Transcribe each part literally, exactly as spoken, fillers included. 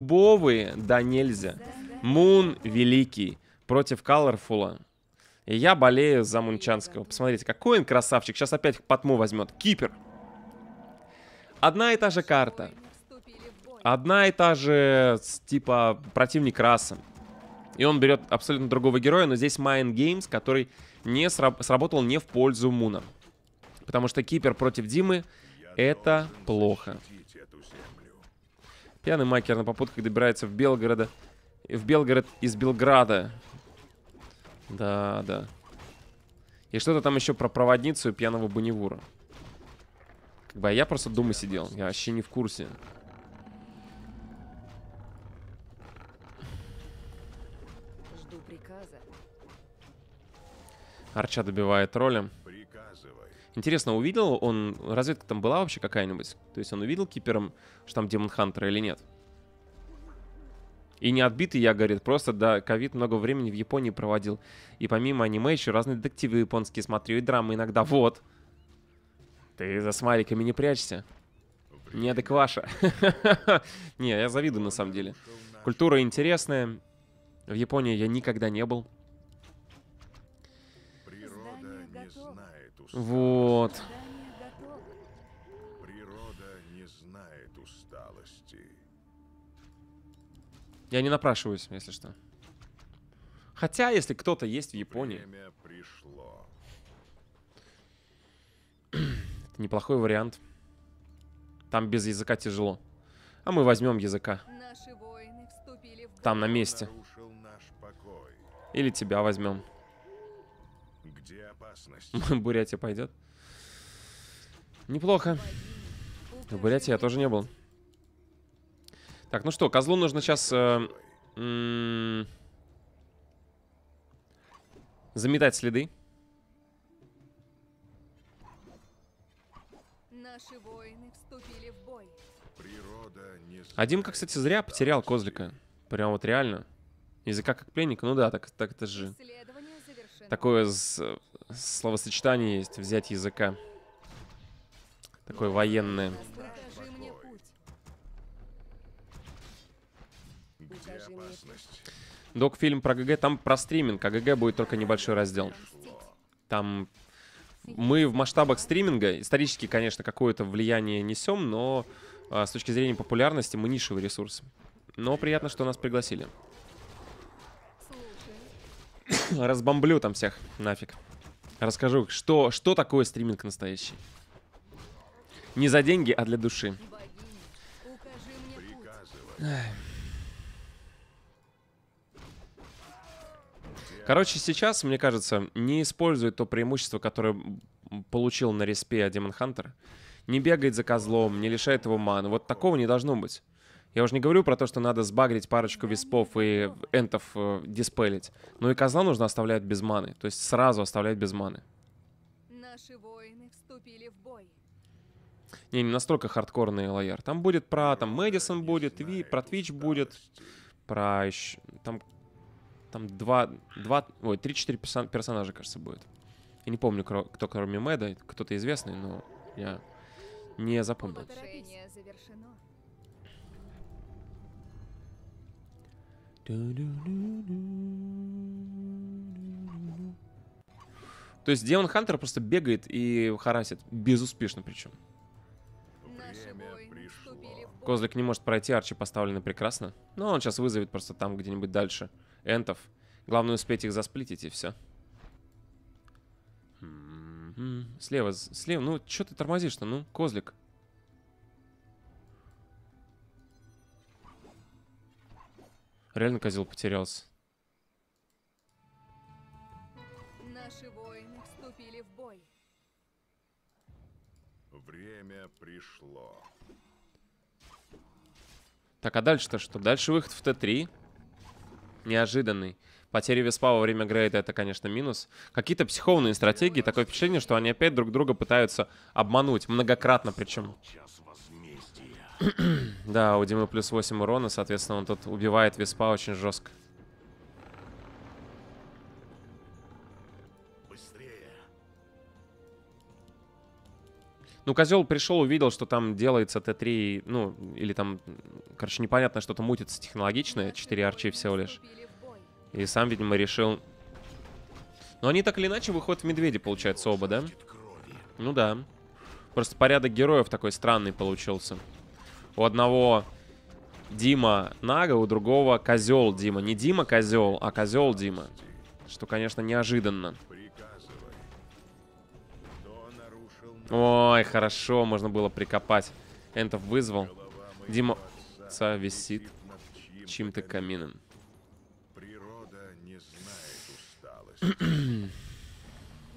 Бовые, да нельзя. Мун великий против Colorful. И я болею за Мунчанского. Посмотрите, какой он красавчик. Сейчас опять потму возьмет. Кипер. Одна и та же карта. Одна и та же, типа, противник раса. И он берет абсолютно другого героя, но здесь Mind Games, который не сраб- сработал не в пользу Муна. Потому что Кипер против Димы — это плохо. Пьяный Макер на попутках добирается в Белгорода. В Белгород из Белграда. Да, да. И что-то там еще про проводницу и пьяного Буневура. Как бы я просто дома сидел. Я вообще не в курсе. Жду приказа. Арча добивает тролля. Интересно, увидел он... Разведка там была вообще какая-нибудь? То есть он увидел кипером, что там Демон Хантера или нет? И не отбитый я, говорит, просто, да, ковид много времени в Японии проводил. И помимо аниме еще разные детективы японские смотрю, и драмы иногда. Вот. Ты за смайликами не прячься. Не адекваша. Не, я завидую на самом деле. Культура интересная. В Японии я никогда не был. Природа не знает усталости. Вот. Природа не знает усталости. Я не напрашиваюсь, если что. Хотя, если кто-то есть в Японии. Время пришло. Это неплохой вариант. Там без языка тяжело. А мы возьмем языка. Наши воины вступили в... Там на месте. Или тебя возьмем. Где опасность? Бурятия пойдет. Неплохо. В Бурятии я тоже не был. Так, ну что, козлу нужно сейчас э, э, заметать следы. Наши воины вступили в бой. А Димка, кстати, зря потерял козлика. Прям вот реально. Языка как пленника, ну да, так, так это же. Такое с, словосочетание есть, взять языка. Такое военное. Док-фильм про ГГ, там про стриминг, а ГГ будет только небольшой раздел. Там мы в масштабах стриминга, исторически, конечно, какое-то влияние несем, но а, с точки зрения популярности мы нишевый ресурс. Но приятно, что нас пригласили. Разбомблю там всех нафиг. Расскажу, что, что такое стриминг настоящий. Не за деньги, а для души. Короче, сейчас, мне кажется, не использует то преимущество, которое получил на респе Demon Hunter. Не бегает за козлом, не лишает его ману. Вот такого не должно быть. Я уже не говорю про то, что надо сбагрить парочку виспов и энтов э, диспелить. Но и козла нужно оставлять без маны. То есть сразу оставлять без маны. Наши воины вступили в бой. Не, не настолько хардкорный лояр. Там будет про... Там Мэдисон будет, Ви, про Твич будет. Про еще... Там... Там два, два, ой, три-четыре персонажа, кажется, будет. Я не помню, кто кроме Мэда, кто-то известный, но я не запомнил. То есть Демон Хантер просто бегает и харасит. Безуспешно причем. Козлик не может пройти, арчи поставлены прекрасно. Но он сейчас вызовет просто там где-нибудь дальше энтов. Главное успеть их засплитить, и все. Слева, слева. Ну, что ты тормозишь-то, ну, козлик? Реально козел потерялся. Наши воины вступили в бой. Время пришло. Так, а дальше-то что? Дальше выход в Т три. Неожиданный. Потеря веспа во время грейда — это, конечно, минус. Какие-то психованные стратегии. Такое впечатление, что они опять друг друга пытаются обмануть. Многократно причем. Да, у Димы плюс восемь урона. Соответственно, он тут убивает веспа очень жестко. Ну, козел пришел, увидел, что там делается тэ три, ну, или там, короче, непонятно, что-то мутится технологичное, четыре арчи всего лишь. И сам, видимо, решил... Но они так или иначе выходят в медведи, получается, оба, да? Ну да. Просто порядок героев такой странный получился. У одного Дима Нага, у другого козел Дима. Не Дима козел, а козел Дима. Что, конечно, неожиданно. Ой, хорошо, можно было прикопать. Энтов вызвал. Дима висит чьим-то камином. Природа не знает усталости.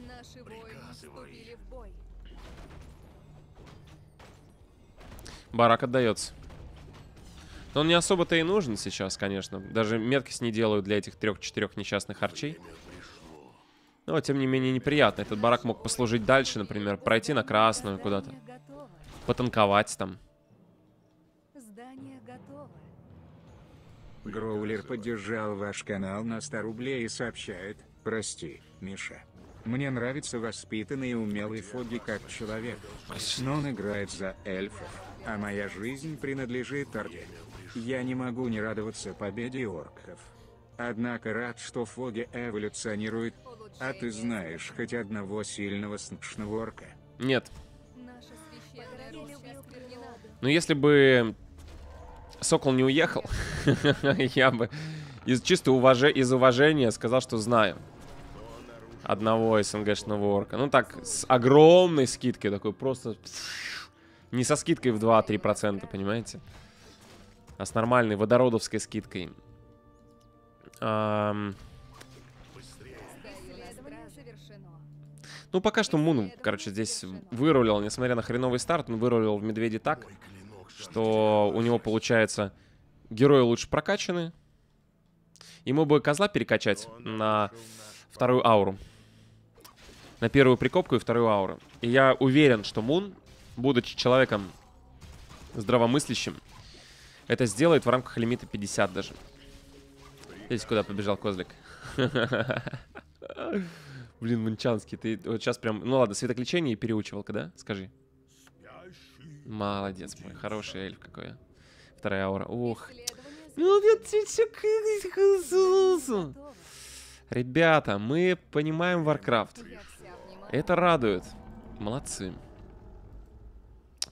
Наши воины вступили в бой. Барак отдается. Но он не особо-то и нужен сейчас, конечно. Даже меткость не делают для этих трех-четырех несчастных арчей. Но, тем не менее, неприятно. Этот барак мог послужить дальше, например, пройти на красную куда-то. Потанковать там. Гроулер поддержал ваш канал на сто рублей и сообщает. Прости, Миша. Мне нравится воспитанный и умелый Фоги как человек. Но он играет за эльфов. А моя жизнь принадлежит Орде. Я не могу не радоваться победе орков. Однако рад, что Фоги эволюционирует. А ты знаешь хоть одного сильного сношного орка? Нет. Но если бы Сокол не уехал, я бы из чисто уваж... из уважения сказал, что знаю одного СНГшного орка. Ну так, с огромной скидкой такой, просто не со скидкой в два-три процента, понимаете? А с нормальной водородовской скидкой. Ам... Ну, пока что Мун, короче, здесь вырулил, несмотря на хреновый старт, он вырулил в медведи так, что у него, получается, герои лучше прокачаны. Ему бы козла перекачать на вторую ауру. На первую прикопку и вторую ауру. И я уверен, что Мун, будучи человеком здравомыслящим, это сделает в рамках лимита пятьдесят даже. Здесь куда побежал козлик. Блин, Мунчанский, ты вот сейчас прям... Ну ладно, светоключение и переучивалка, да? Скажи. Молодец мой, хороший эльф какой. Вторая аура. Ух. Ребята, мы понимаем Warcraft. Это радует. Молодцы.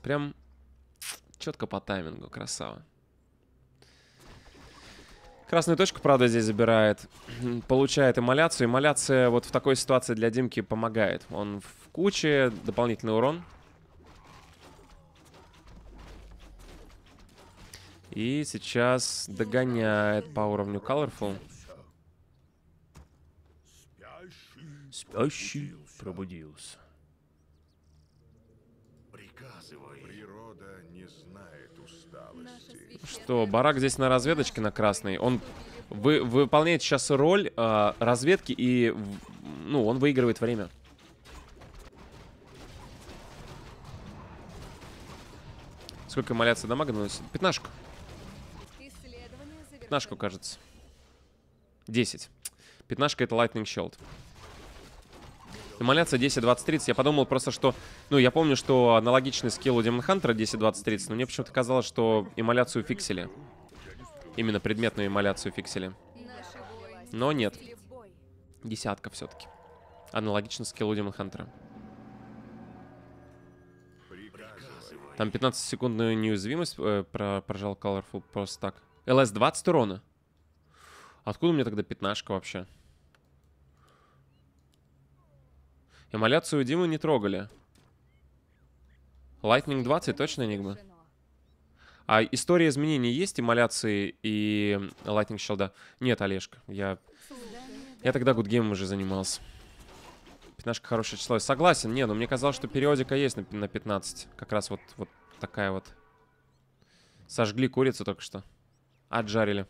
Прям четко по таймингу, красава. Красную точку, правда, здесь забирает. Получает эмоляцию. Эмоляция вот в такой ситуации для Димки помогает. Он в куче. Дополнительный урон. И сейчас догоняет по уровню Colorful. Спящий пробудился. Природа не знает усталости. Что, барак здесь на разведочке на красной. Он вы, выполняет сейчас роль э, разведки и, ну, он выигрывает время. Сколько эмоляции дамага наносит? Пятнашку. Пятнашку, кажется. Десять. Пятнашка — это Lightning Shield. Эмоляция десять, двадцать, тридцать. Я подумал просто, что... Ну, я помню, что аналогичный скилл у Демон Хантера десять, двадцать, тридцать. Но мне почему-то казалось, что эмоляцию фиксили. Именно предметную эмоляцию фиксили. Но нет. Десятка все-таки. Аналогично скиллу Демон Хантера. Там пятнадцатисекундную неуязвимость э, прожал Colorful просто так. ЛС двадцать урона. Откуда мне тогда пятнашка вообще? Эмоляцию Димы не трогали. Lightning двадцать, точно Энигма? А история изменений есть? Эмоляции и Lightning Shield? Нет, Олежка. Я, я тогда гудгеймом уже занимался. пятнашка хорошее число. Согласен, не, но мне казалось, что периодика есть на, на пятнадцать. Как раз вот, вот такая вот. Сожгли курицу только что. Отжарили.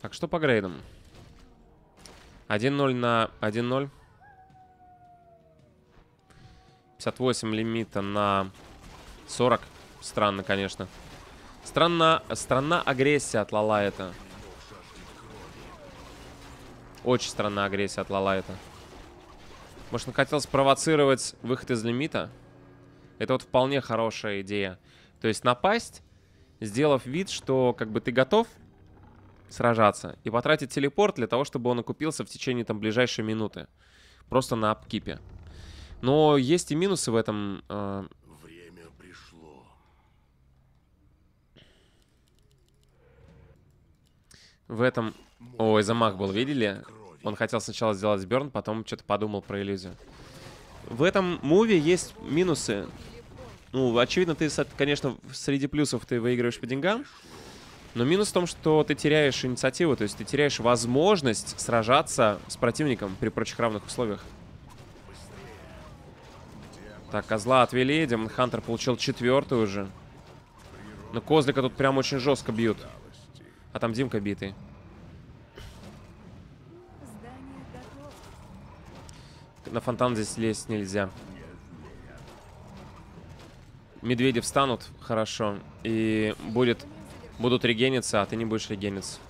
Так, что по грейдам? один ноль на один ноль. пятьдесят восемь лимита на сорок. Странно, конечно. Странна, странна агрессия от Лалаита. Очень странная агрессия от Лалаита. Может, он хотел спровоцировать выход из лимита? Это вот вполне хорошая идея. То есть напасть, сделав вид, что как бы ты готов сражаться, и потратить телепорт для того, чтобы он окупился в течение там ближайшей минуты. Просто на апкипе. Но есть и минусы в этом. Э... Время пришло. В этом... Ой, замах был, видели? Он хотел сначала сделать бёрн, потом что-то подумал про иллюзию. В этом муве есть минусы. Ну, очевидно, ты, конечно, среди плюсов ты выигрываешь по деньгам. Но минус в том, что ты теряешь инициативу. То есть ты теряешь возможность сражаться с противником при прочих равных условиях. Так, козла отвели. Демон Хантер получил четвертую уже. Но козлика тут прям очень жестко бьют. А там Димка битый. На фонтан здесь лезть нельзя. Медведи встанут, хорошо. И будет... Будут регениться, а ты не будешь регениться.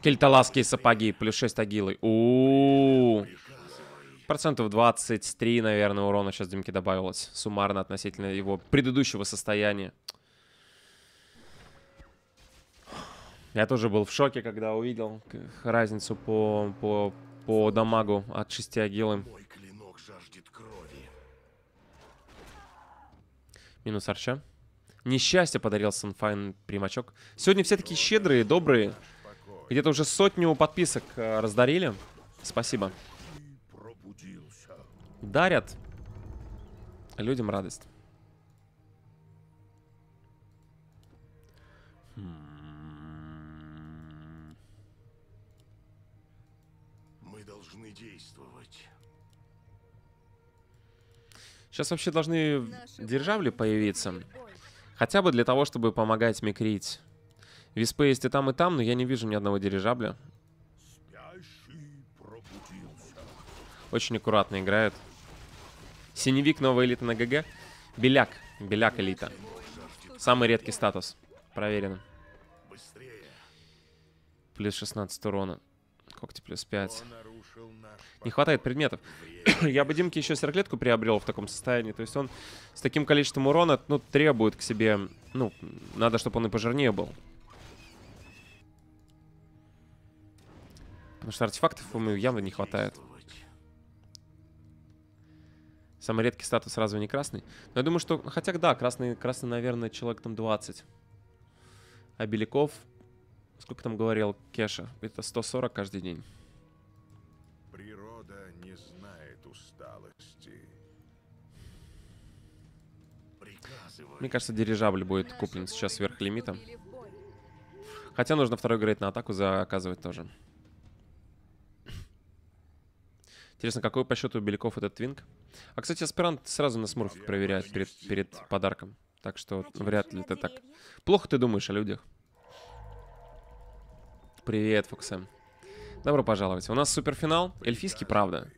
Кельталасские сапоги, плюс шесть агилы. У-у-у. Процентов двадцать три, наверное, урона сейчас Димке добавилось. Суммарно относительно его предыдущего состояния. Я тоже был в шоке, когда увидел разницу по, по, по дамагу от шести агилы. Минус арча. Несчастье подарил Санфайн примачок. Сегодня все такие щедрые, добрые. Где-то уже сотню подписок раздарили. Спасибо. Дарят людям радость. Мы должны действовать. Сейчас вообще должны державли появиться. Хотя бы для того, чтобы помогать микрить. Виспы есть и там, и там, но я не вижу ни одного дирижабля. Очень аккуратно играют. Синевик, новая элита на ГГ. Беляк. Беляк элита. Самый редкий статус. Проверено. Плюс шестнадцать урона. Когти плюс пять. Не хватает предметов. Я бы Димке еще сорокалетку приобрел в таком состоянии. То есть он с таким количеством урона, ну, требует к себе... Ну, надо, чтобы он и пожирнее был. Потому что артефактов ему явно не хватает. Самый редкий статус разве не красный? Но я думаю, что... Хотя, да, красный, красный наверное, человек там двадцать. А Беляков... Сколько там говорил Кеша? Это сто сорок каждый день. Природа не знает усталости. Приказывай. Мне кажется, дирижабль будет куплен сейчас сверх лимита. Хотя нужно второй грейд на атаку заказывать тоже. Интересно, какой по счету у Беляков этот твинг? А, кстати, аспирант сразу на смурфик проверяет перед, перед подарком. Так что вряд ли это так. Плохо ты думаешь о людях. Привет, Фоксэм. Добро пожаловать. У нас суперфинал. Эльфийский, правда.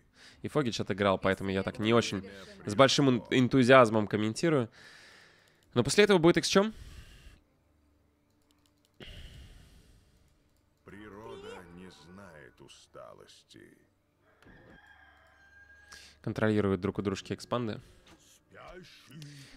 И Фокич отыграл, поэтому я так не очень с большим энтузиазмом комментирую. Но после этого будет икс ком. Природа не знает усталости. Контролируют друг у дружки экспанды.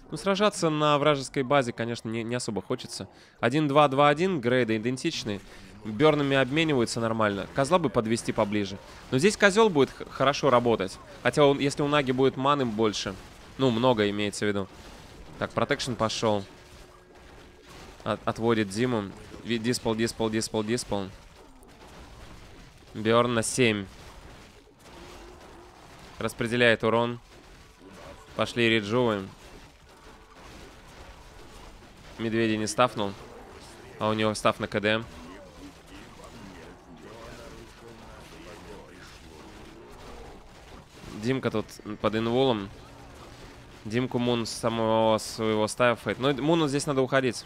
Ну, сражаться на вражеской базе, конечно, не, не особо хочется. один два два один, грейды идентичны. Бёрнами обмениваются нормально. Козла бы подвести поближе. Но здесь козел будет хорошо работать. Хотя он, если у Наги будет маны больше. Ну, много имеется в виду. Так, протекшн пошел. От, отводит Диму. Диспел, диспел, диспел, диспел. Бёрн на семь. Распределяет урон. Пошли реджувы. Медведя не стафнул. А у него стаф на КД. Димка тут под инволом. Димку Мун с самого своего стаффает. Но Муну здесь надо уходить.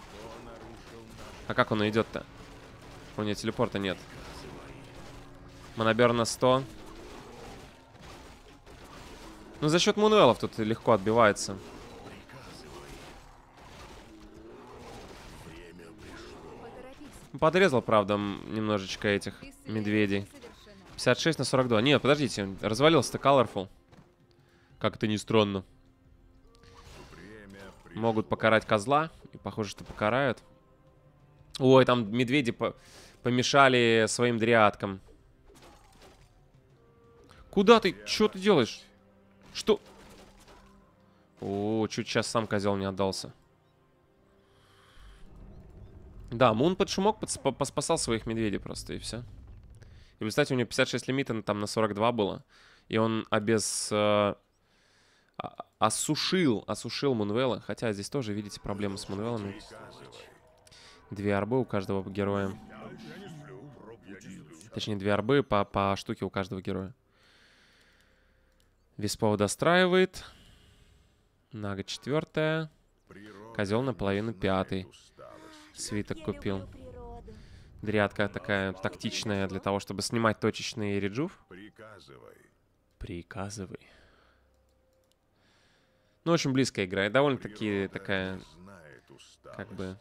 А как он уйдет-то? У него телепорта нет. Монобер на сто. Ну, за счет Moonwell'ов тут легко отбивается. Подрезал, правда, немножечко этих медведей. пятьдесят шесть на сорок два. Нет, подождите, развалился-то Colorful. Как-то не странно. Могут покарать козла. И похоже, что покарают. Ой, там медведи по помешали своим дриадкам. Куда ты? Что ты делаешь? Что? О, чуть сейчас сам козел не отдался. Да, Мун под шумок поспасал своих медведей просто, и все. И, кстати, у него пятьдесят шесть лимита там на сорок два было. И он обез... Э, осушил, осушил Мунвелла. Хотя здесь тоже, видите, проблемы с Мунвеллами. Две арбы у каждого героя. Точнее, две арбы по, по штуке у каждого героя. Виспов достраивает. Нага четвертая. Козел наполовину пятый. Свиток купил. Дрядка такая тактичная для того, чтобы снимать точечные реджув. Приказывай. Приказывай. Ну, очень близкая игра. И довольно-таки такая... Как бы...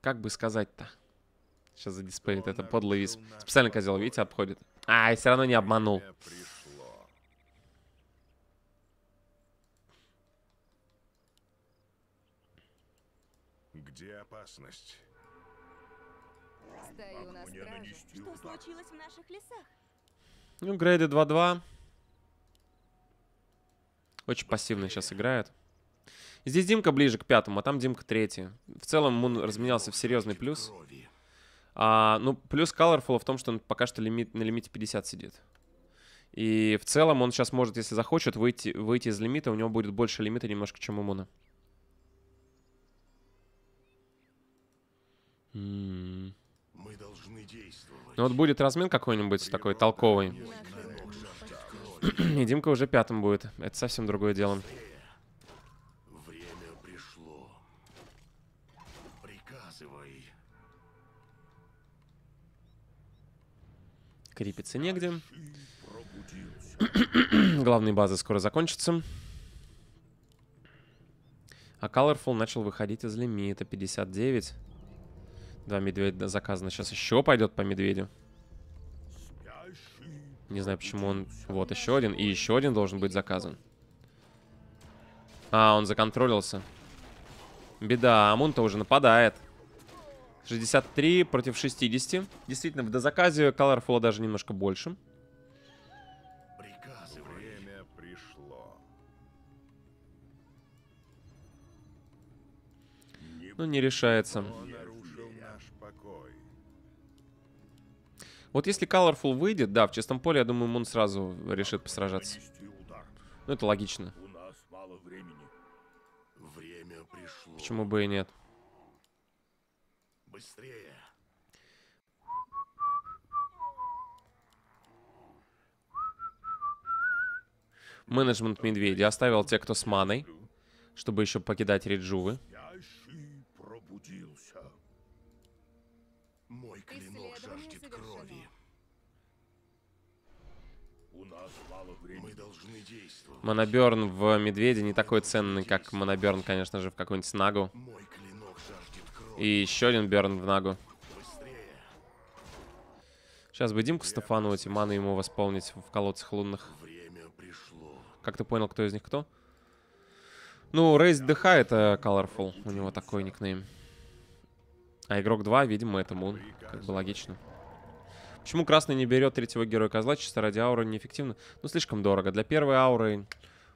Как бы сказать-то? Сейчас задиспелит это подлый висп. Специально козел, видите, обходит. А, и все равно не обманул. Где опасность? Стою на страже. Что случилось в наших лесах? Ну, грейды два-два. Очень пассивно сейчас играет. Здесь Димка ближе к пятому, а там Димка третий. В целом Мун разменялся в серьезный плюс. А, ну, плюс Colorful в том, что он пока что лимит, на лимите пятьдесят сидит. И в целом он сейчас может, если захочет, выйти, выйти из лимита. У него будет больше лимита немножко, чем у Муна. Мы должны действовать. Ну вот будет размен какой-нибудь такой толковый. И Димка уже пятым будет. Это совсем другое дело. Время пришло. Приказывай. Крепиться негде. Главные базы скоро закончатся. А Colorful начал выходить из лимита. пятьдесят девять. Два медведя заказано. Сейчас еще пойдет по медведю. Не знаю, почему он... Вот, еще один. И еще один должен быть заказан. А, он законтролился. Беда. Амун-то уже нападает. шестьдесят три против шестидесяти. Действительно, в дозаказе Colorful даже немножко больше. Время пришло. Ну, не решается. Вот если Colorful выйдет, да, в чистом поле, я думаю, Мун сразу решит посражаться. Ну, это логично. У нас мало времени. Время пришло. Почему бы и нет? Быстрее. Менеджмент медведя оставил тех, кто с маной, чтобы еще покидать реджувы. Мой клинок жаждет крови. У нас мало времени. Мы должны действовать. Моноберн в медведе не такой ценный, как моноберн, конечно же, в какую-нибудь нагу. Мой клинок жаждет крови. И еще один берн в нагу. Быстрее. Сейчас бы Димку стафануть и ману ему восполнить в колодцах лунных. Время пришло. Как ты понял, кто из них кто? Ну, Рейс ДХ это Colorful. У него такой никнейм. А игрок два, видимо, это Мун. Как бы логично. Почему красный не берет третьего героя козла? Чисто ради ауры неэффективно. Ну, слишком дорого. Для первой ауры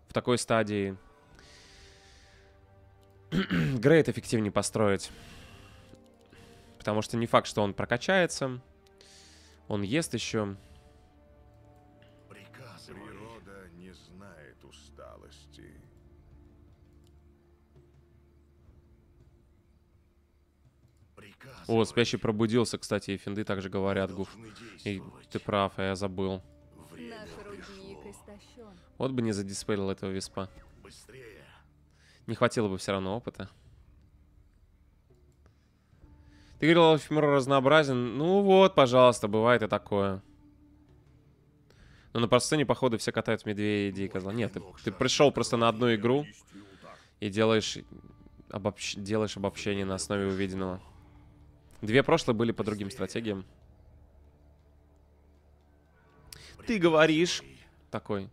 в такой стадии грейд эффективнее построить. Потому что не факт, что он прокачается. Он ест еще. Природа не знает усталости. О, спящий пробудился, кстати, и финды также говорят, Гуф. И ты прав, я забыл. Вот бы не задиспелил этого виспа. Быстрее. Не хватило бы все равно опыта. Ты говорил, эфемер разнообразен. Ну вот, пожалуйста, бывает и такое. Но на простыне, походу, все катают медведей и козла. Нет, ты, ты пришел просто на одну игру и делаешь, обобщ... делаешь обобщение на основе увиденного. Две прошлые были по другим стратегиям. Ты говоришь такой.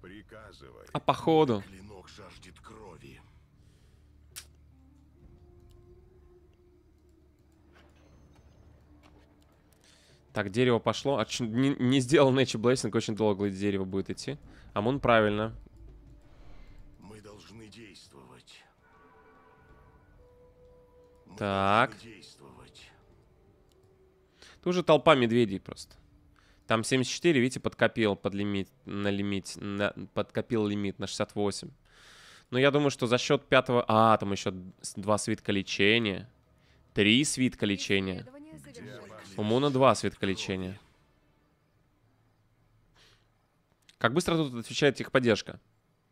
Приказывай. А походу. Клинок жаждет крови. Так, дерево пошло. А ч... не, не сделал Nature Blessing, очень долго дерево будет идти. Амон правильно. Мы должны действовать. Мы так. Должны действовать. Тут уже толпа медведей просто. Там семьдесят четыре, видите, подкопил под лимит, на лимит, на, подкопил лимит на шестьдесят восемь. Но я думаю, что за счет пятого... А, там еще два свитка лечения. Три свитка лечения. У Муна два свитка лечения. Как быстро тут отвечает техподдержка?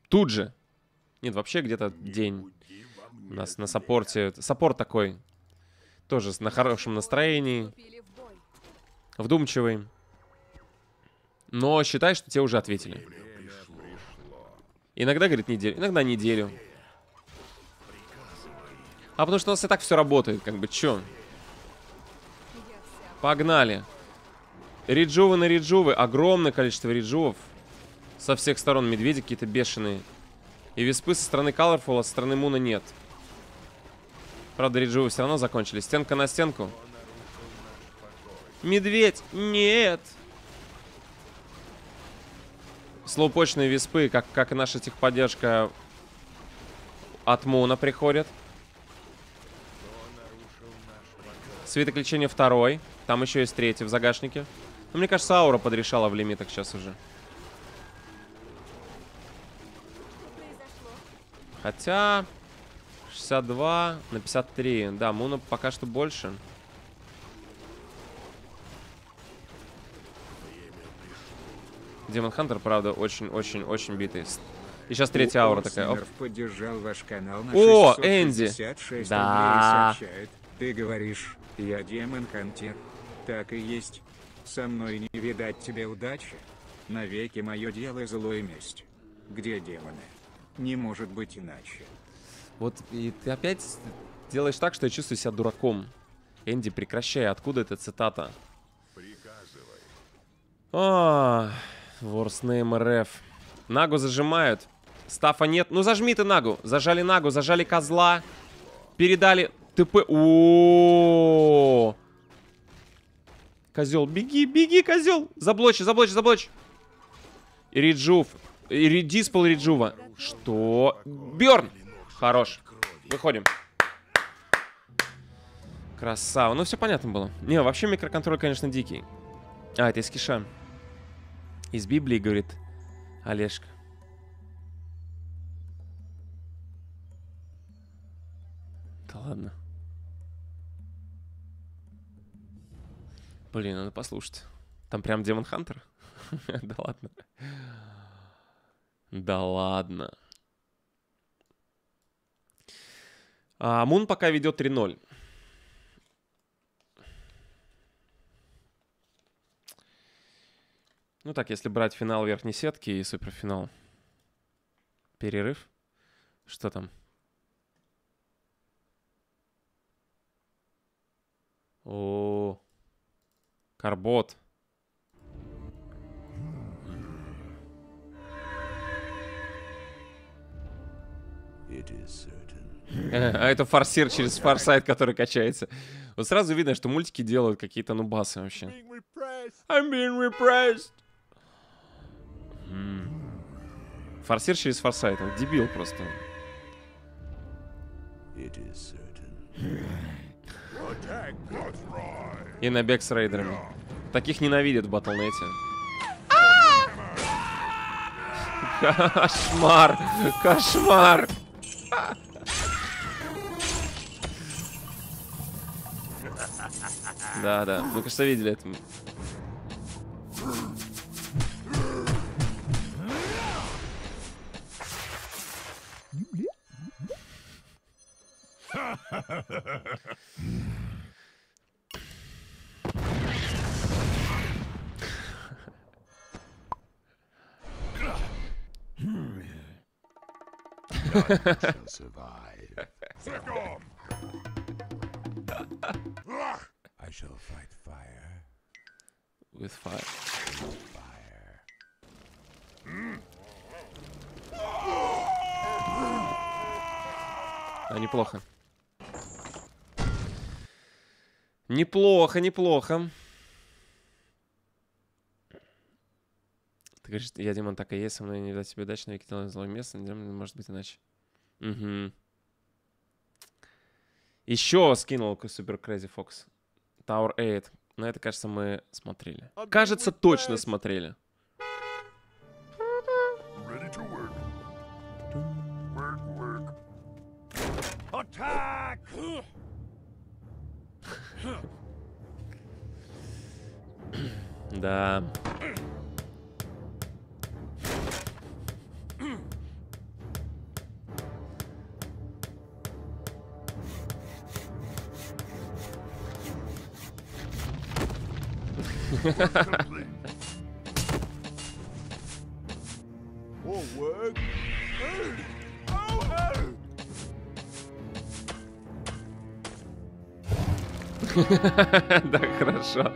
Тут же. Нет, вообще где-то день. У нас на саппорте... Саппорт такой. Тоже на хорошем настроении. Вдумчивый. Но считай, что тебе уже ответили. Иногда, говорит, неделю. Иногда неделю. А потому что у нас и так все работает. Как бы, чё? Погнали. Реджувы на реджувы. Огромное количество реджувов. Со всех сторон медведи какие-то бешеные. И виспы со стороны Colorful, а со стороны Муна нет. Правда, реджувы все равно закончились. Стенка на стенку. Медведь! Нет! Слоупочные виспы, как, как и наша техподдержка от Муна приходит. Свиток лечения второй. Там еще есть третий в загашнике. Но мне кажется, аура подрешала в лимитах сейчас уже. Хотя... шестьдесят два на пятьдесят три. Да, Муна пока что больше. Демон Хантер, правда, очень-очень-очень битый. И сейчас третья аура такая. Оп. Ваш канал на О, Энди! Да. Ты говоришь, я Демон Хантер. Так и есть. Со мной не видать тебе удачи. Навеки мое дело злой месть. Где демоны? Не может быть иначе. Вот и ты опять делаешь так, что я чувствую себя дураком. Энди, прекращай. Откуда эта цитата? Приказывай. А-а-а. Ворснейм РФ. Нагу зажимают. Стафа нет. Ну зажми ты Нагу. Зажали Нагу, зажали козла. Передали ТП. О, козел, беги, беги, козел. Заблочь, заблочь, заблочь. Реджув. Диспел реджува. Что? Бёрн. Хорош. Выходим. Красава. Ну все понятно было. Не, вообще микроконтроль, конечно, дикий. А, это из Киша. Из Библии, говорит Олежка. Да ладно. Блин, надо послушать. Там прям Демон Хантер? Да ладно. Да ладно. А Мун пока ведет три ноль. Ну так, если брать финал верхней сетки и суперфинал. Перерыв. Что там? О, карбот. А это форсир через форсайт, который качается. Вот сразу видно, что мультики делают какие-то нубасы вообще. I'm being repressed. Форсир через форсайт. Он дебил просто. И набег с рейдерами. Таких ненавидят в батлнете. Кошмар! Кошмар! Да-да. Вы, кажется, видели это. shall fight fire. With fire. With fire. Mm. А, неплохо. Неплохо, неплохо. Ты говоришь, я, Димон, так и есть, со мной не дать себе дачу, но я кидал на злое место, но может быть иначе. Угу. Еще скинул Super Crazy Fox. Tower восемь. Но это, кажется, мы смотрели. Кажется, точно смотрели. Да. Да, хорошо.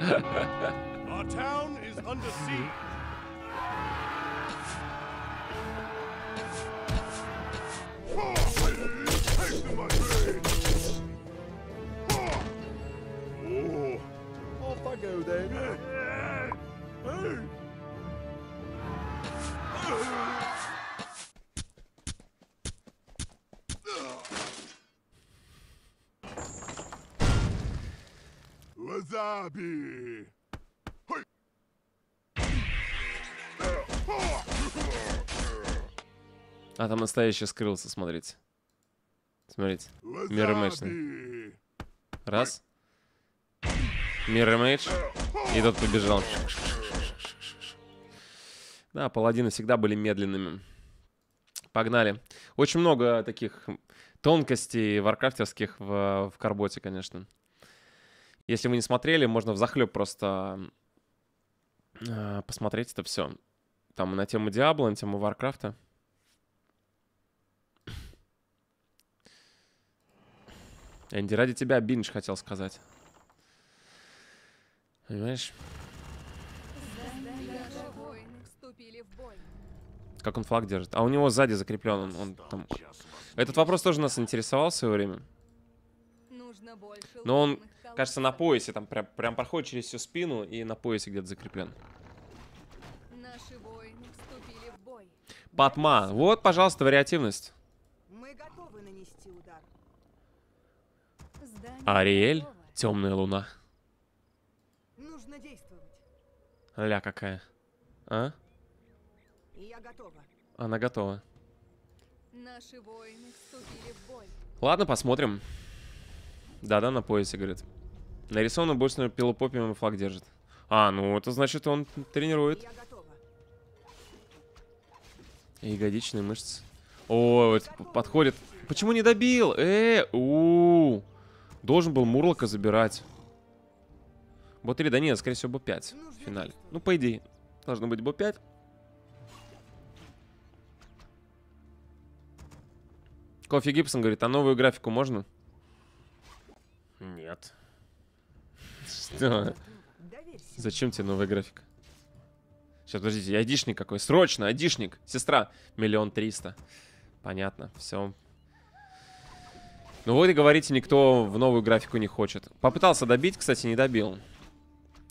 А там настоящий скрылся, смотрите. Смотрите. Mirror Match. Раз. Mirror Match. И тот побежал. Да, паладины всегда были медленными. Погнали. Очень много таких тонкостей варкрафтерских в, в Карботе, конечно. Если вы не смотрели, можно взахлеб просто э, посмотреть это все. Там на тему Диабло, на тему Варкрафта. Энди, ради тебя биндж хотел сказать. Понимаешь? Как он флаг держит? А у него сзади закреплен. Он, он там... Этот вопрос тоже нас интересовал в свое время. Но он, кажется, на поясе, там прям, прям проходит через всю спину и на поясе где-то закреплен. Наши воины вступили в бой. Патма. Вот, пожалуйста, вариативность. Мы готовы нанести удар. Ариэль. Темная луна. Нужно действовать. Ля какая. А? Я готова. Она готова. Наши воины вступили в бой. Ладно, посмотрим. Да-да, на поясе, говорит. Нарисовано больше на пилопопиум и флаг держит. А, ну это значит, он тренирует. Ягодичные мышцы. О, это подходит. Почему не добил? Э, у, должен был Мурлока забирать. Б три, да нет, скорее всего, Б пять в финале. Ну, по идее, должно быть Б пять. Кофи Гибсон говорит, а новую графику можно? Нет. Что? Зачем тебе новая графика? Сейчас, подождите, айдишник какой. Срочно, айдишник. Сестра. Миллион триста. Понятно, все. Ну вот и говорите, никто в новую графику не хочет. Попытался добить, кстати, не добил.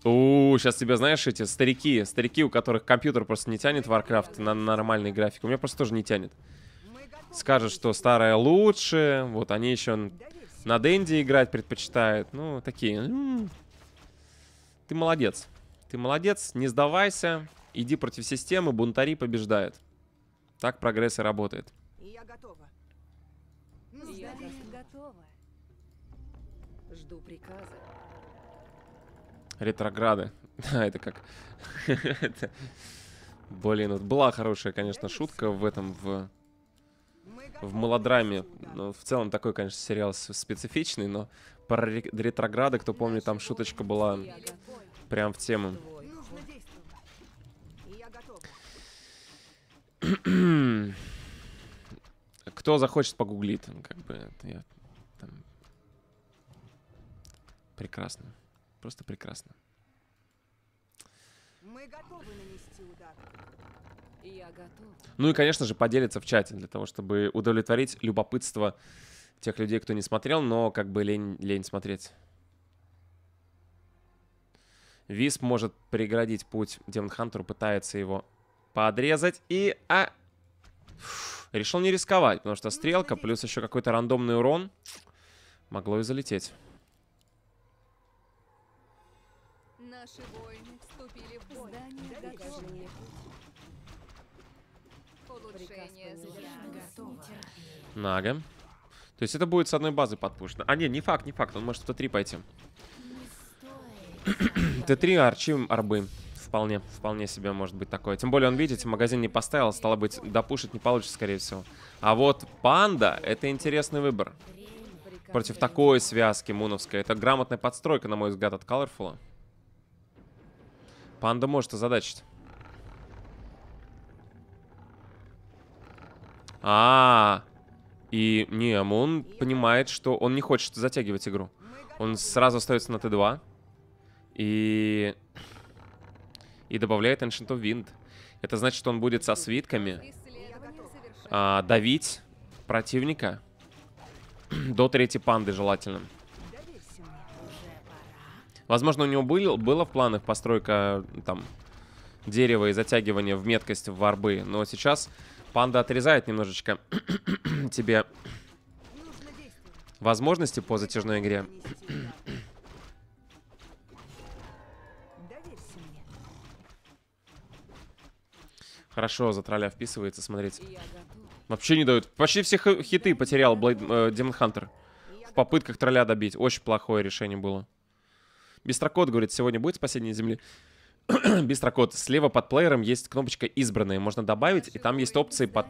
У, сейчас тебя, знаешь, эти старики. Старики, у которых компьютер просто не тянет Warcraft на нормальный график. У меня просто тоже не тянет. Скажут, что старая лучше. Вот они еще... На Дэнди играть предпочитает. Ну, такие. М-м-м. Ты молодец. Ты молодец, не сдавайся. Иди против системы, бунтари побеждают. Так прогресс и работает. Я готова. Ну, я готова. Жду приказа. Ретрограды. А, это как... Блин, вот была хорошая, конечно, шутка в этом... в. В мелодраме, ну, в целом такой, конечно, сериал специфичный, но про ретрограды, кто помнит, там шуточка была прям в тему. Кто захочет, погуглит, как бы, это я, там... Прекрасно. Просто прекрасно. Мы готовы нанести удар. Я готов. Ну и, конечно же, поделиться в чате, для того, чтобы удовлетворить любопытство тех людей, кто не смотрел, но как бы лень, лень смотреть. Висп может преградить путь Демон Хантеру, пытается его подрезать и... А... Фу, решил не рисковать, потому что стрелка плюс еще какой-то рандомный урон могло и залететь. Наши воины вступили в бой. Нага. То есть это будет с одной базы подпущено. А, не, не факт, не факт. Он может в тэ три пойти. тэ три, арчи, арбы. Вполне, вполне себе может быть такое. Тем более он, видите, магазин не поставил. Стало быть, допушить не получится, скорее всего. А вот панда, это интересный выбор. Против такой связки муновской. Это грамотная подстройка, на мой взгляд, от Colorful. Панда может озадачить. А, и не, Мун понимает, что он не хочет затягивать игру. Он сразу остается на тэ два. И... И добавляет Enchantment Wind. Это значит, что он будет со свитками а, давить противника до третьей панды желательно. Возможно, у него был, было в планах постройка там дерева и затягивание в меткость в арбы. Но сейчас панда отрезает немножечко тебе возможности по затяжной игре. Хорошо, за тролля вписывается, смотрите. Вообще не дают. Почти все хиты потерял Демон Хантер в попытках тролля добить. Очень плохое решение было. Быстрокод говорит, сегодня будет спасение земли. Быстрокод. Слева под плеером есть кнопочка «Избранные». Можно добавить, и там есть опции по,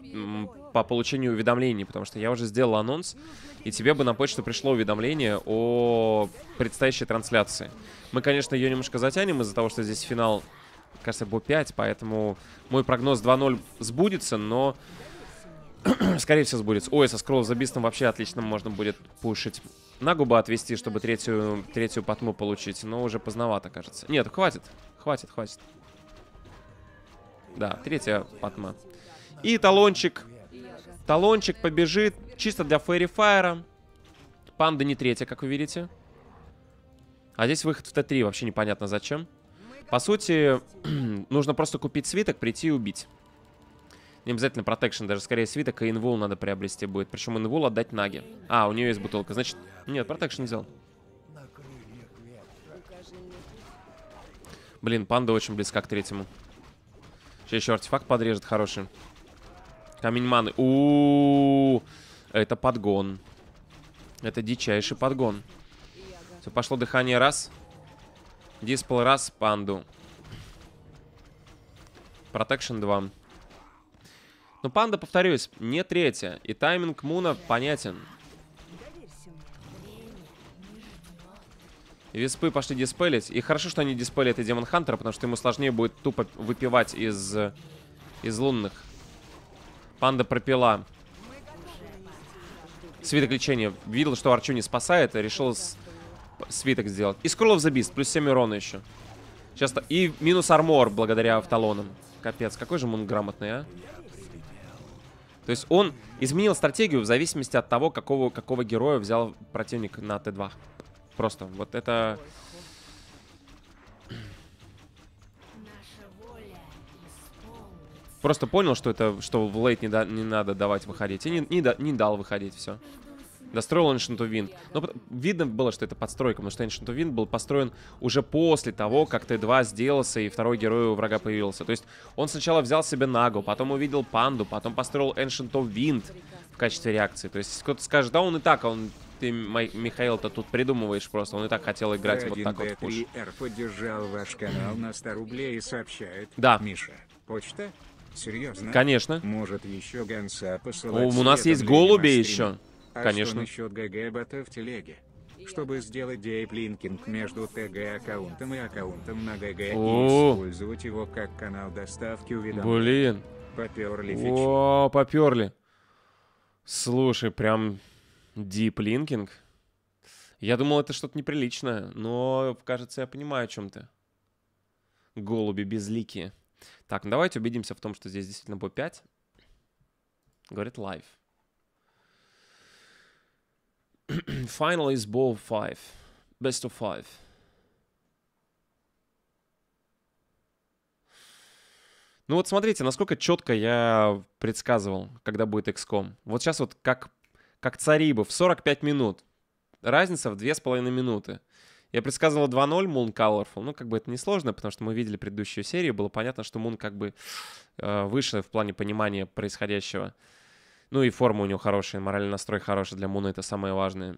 по получению уведомлений. Потому что я уже сделал анонс, и тебе бы на почту пришло уведомление о предстоящей трансляции. Мы, конечно, ее немножко затянем из-за того, что здесь финал, кажется, бэ пять. Поэтому мой прогноз два ноль сбудется, но... скорее всего, сбудется. Ой, со скролл за бистом вообще отлично можно будет пушить. Нагу бы отвести, чтобы третью, третью потму получить, но уже поздновато, кажется. Нет, хватит, хватит, хватит. Да, третья потма. И талончик. Талончик побежит чисто для Фэри Файра. Панда не третья, как вы видите. А здесь выход в тэ три, вообще непонятно зачем. По сути, нужно просто купить свиток, прийти и убить. Не обязательно протекшн, даже скорее свиток и инвул надо приобрести будет. Причем инвул отдать Наге. А, у нее есть бутылка. Значит, нет, протекшн взял. Блин, панда очень близка к третьему. Сейчас еще артефакт подрежет хороший. Камень маны. У-у-у-у. Это подгон. Это дичайший подгон. Все, пошло дыхание раз. Диспел раз, панду. Протекшн два. Но панда, повторюсь, не третья. И тайминг Муна понятен. Виспы пошли диспелить. И хорошо, что они диспелят и Демон Хантера, потому что ему сложнее будет тупо выпивать из, из лунных. Панда пропила. Свиток лечения. Видел, что Арчу не спасает, и решил с... свиток сделать. И Scroll of the Beast, плюс семь урона еще. Сейчас... И минус армор благодаря автолонам. Капец, какой же Мун грамотный, а? То есть он изменил стратегию в зависимости от того, какого, какого героя взял противник на тэ два. Просто вот это... Просто понял, что это, что в лейт не, да, не надо давать выходить. И не, не, да, не дал выходить, все. Достроил Ancient Wind. Но видно было, что это подстройка, потому что Ancient Wind был построен уже после того, как тэ два сделался и второй герой у врага появился. То есть он сначала взял себе Нагу, потом увидел панду, потом построил Ancient Wind в качестве реакции. То есть кто-то скажет, да он и так, он, ты, Михаил-то тут придумываешь просто, он и так хотел играть вот так вот в пуш. эр поддержал ваш канал на сто рублей и сообщает. Да. Миша, почта? Серьезно? Конечно. Может еще гонца посылать. У нас есть голуби еще. Конечно. А что насчет гэ гэ бота в телеге? Чтобы сделать дейп-линкинг между тэ гэ аккаунтом и аккаунтом на гэ гэ и использовать его как канал доставки уведомлений. Блин. Поперли фичи. О, поперли. Слушай, прям дейп-линкинг. Я думал, это что-то неприличное, но, кажется, я понимаю, о чем ты. Голуби безликие. Так, ну давайте убедимся в том, что здесь действительно по пять. Говорит live. Final is ball five. Best of five. Ну вот смотрите, насколько четко я предсказывал, когда будет икс ком. Вот сейчас вот как, как цари бы в сорок пять минут. Разница в две с половиной минуты. Я предсказывал два ноль Moon Colorful. Ну, как бы это несложно, потому что мы видели предыдущую серию. Было понятно, что Moon как бы э, выше в плане понимания происходящего. Ну и форма у него хорошая, моральный настрой хороший. Для Moon это самое важное.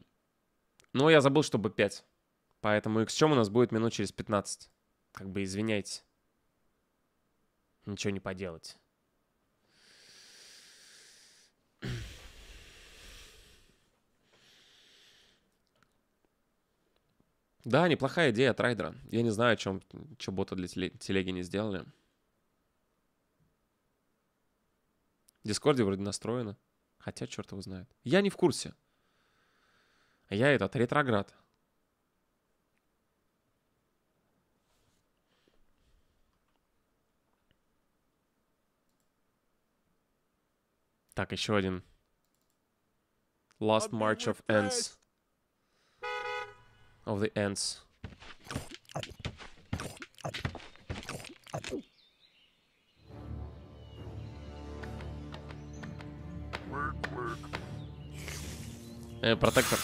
Но я забыл, что би пять. Поэтому икс ком у нас будет минут через пятнадцать. Как бы извиняйте. Ничего не поделать. Да, неплохая идея от райдера. Я не знаю, о чем бота для телеги не сделали. В Дискорде вроде настроено. Хотя черт его знает. Я не в курсе. Я этот ретроград. Так, еще один. Last March of Ants. Of the Ants. Э, протектор.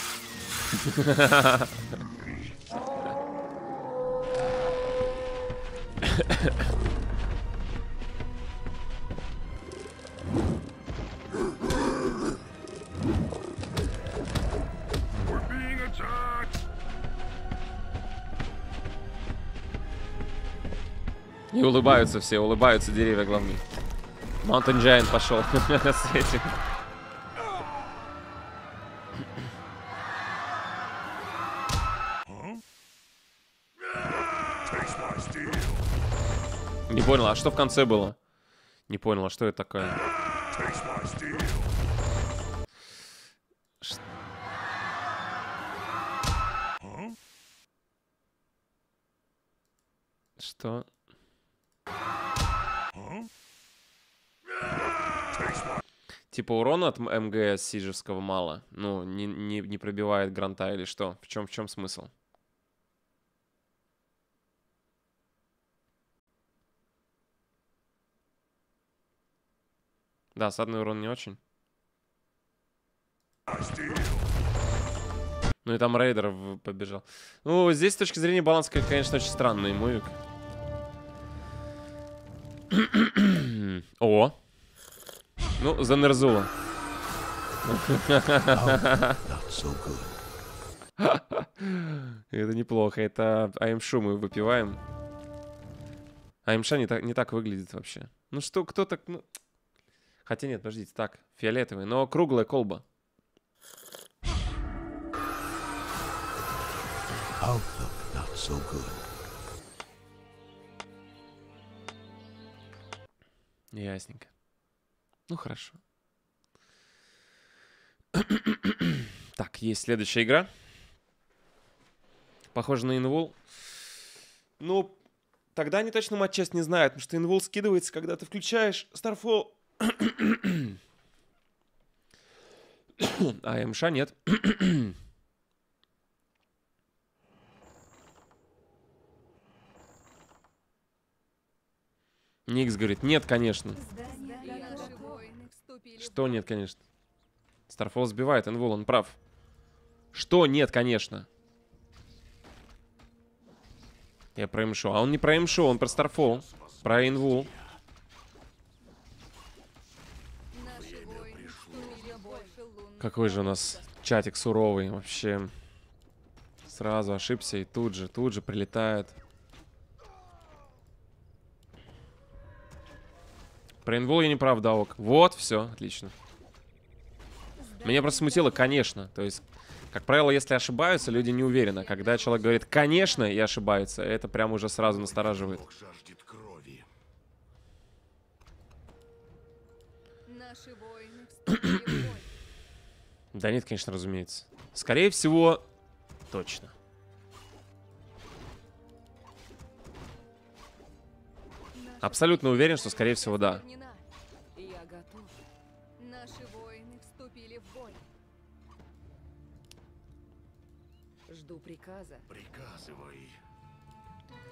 И улыбаются все, улыбаются деревья, главное. Mountain Giant пошел на свете. Не понял, а что в конце было? Не понял, а что это такое? Что? Типа урона от МГС сиджевского мало. Ну, не, не, не пробивает гранта или что? В чем, в чем смысл? Да, осадный урон не очень. Ну и там рейдер побежал. Ну, здесь с точки зрения баланса, конечно, очень странный мувик. О! Ну, за Нерзула. Это неплохо. Это АМШу мы выпиваем. АМШа не так, не так выглядит вообще. Ну что, кто так... Ну... Хотя нет, подождите. Так, фиолетовый. Но круглая колба. Ясненько. Ну, хорошо. Так, есть следующая игра. Похоже на инвул. Ну, тогда они точно матчасть не знают, потому что инвул скидывается, когда ты включаешь Starfall. А МШ нет. Никс говорит, нет, конечно. Что нет, конечно? Starfall сбивает инвул, он прав. Что нет, конечно? Я про МШО. А он не про МШО, он про Starfall. Про инвул. Какой же у нас чатик суровый вообще. Сразу ошибся и тут же, тут же прилетает. Про инвул я не прав, Даок. Вот, все, отлично. Меня просто смутило, конечно. То есть, как правило, если ошибаются, люди не уверены. Когда человек говорит, конечно, и ошибается, это прям уже сразу настораживает. Да нет, конечно, разумеется. Скорее всего, точно. Абсолютно уверен, что, скорее всего, да. Я готов. Наши воины вступили в бой. Жду приказа. Приказывай.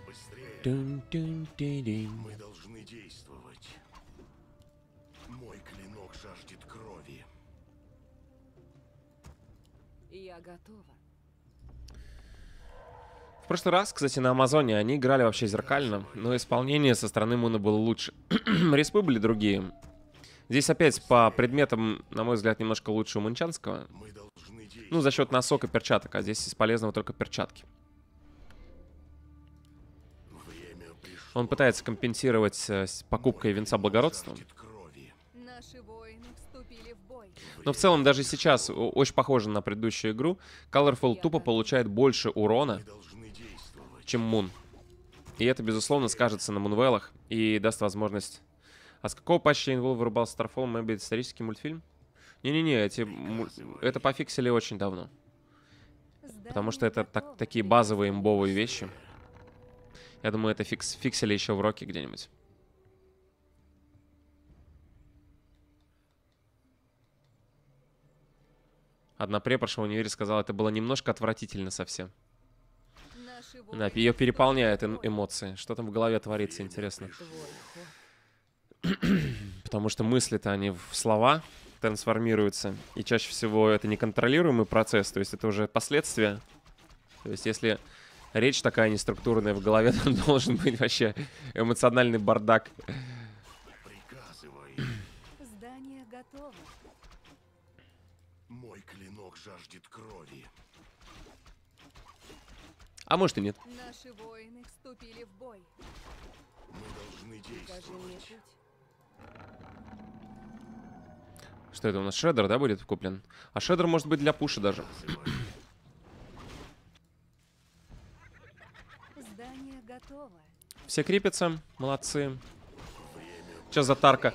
Быстрее. Дун -дун -дун -дун. Мы должны действовать. Мой клинок жаждет крови. Я готова. В прошлый раз, кстати, на Амазоне они играли вообще зеркально, но исполнение со стороны Муна было лучше. Респы были другие. Здесь опять по предметам, на мой взгляд, немножко лучше у Мунчанского. Ну, за счет носок и перчаток, а здесь из полезного только перчатки. Он пытается компенсировать покупкой венца благородства. Но в целом даже сейчас очень похоже на предыдущую игру. Colorful тупо получает больше урона, чем Мун. И это, безусловно, скажется на Moonwell'ах и даст возможность... А с какого патча Invul вырубал Starfall? Может быть, исторический мультфильм? Не-не-не, эти... это пофиксили очень давно. Потому что это так, такие базовые имбовые вещи. Я думаю, это фикс... фиксили еще в Роке где-нибудь. Одна препарша в универе сказала, это было немножко отвратительно совсем. Да, ее переполняют эмоции. Что там в голове творится, интересно. Потому что мысли-то они в слова трансформируются. И чаще всего это неконтролируемый процесс, то есть это уже последствия. То есть если речь такая неструктурная в голове, то должен быть вообще эмоциональный бардак. Здание готово. Мой клинок жаждет крови. А может и нет. Наши воины вступили в бой. Мы должны действовать. Что это у нас? Шредер, да, будет куплен? А шредер может быть для пуша даже. Здание готово. Все крепятся, молодцы. Сейчас затарка.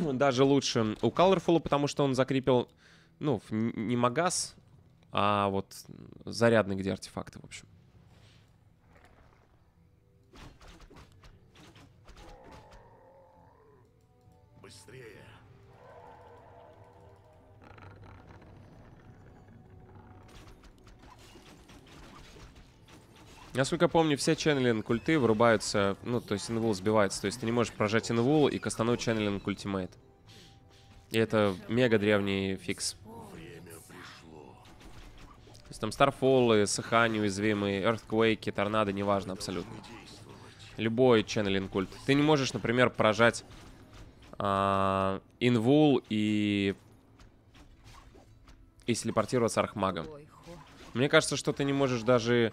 Даже лучше у Colorful, потому что он закрепил, ну, не магаз, а вот зарядный, где артефакты, в общем. Быстрее. Насколько помню, все ченнелинг-культы вырубаются, ну, то есть инвул сбивается. То есть ты не можешь прожать инвул и кастануть ченнелинг-культимейт. И это мега древний фикс. То есть там Starfall, Сахани, уязвимые, Earthquake, Торнадо, неважно абсолютно. Любой ченнелинг-культ. Ты не можешь, например, прожать э, инвул и... и телепортироваться архмагом. Мне кажется, что ты не можешь даже